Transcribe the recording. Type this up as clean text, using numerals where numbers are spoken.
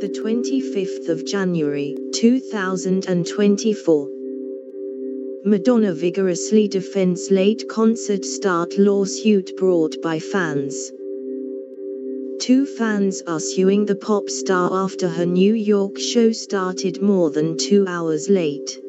the 25th of January, 2024. Madonna vigorously defends late concert start lawsuit brought by fans. Two fans are suing the pop star after her New York show started more than 2 hours late.